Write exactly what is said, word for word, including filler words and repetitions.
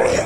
No.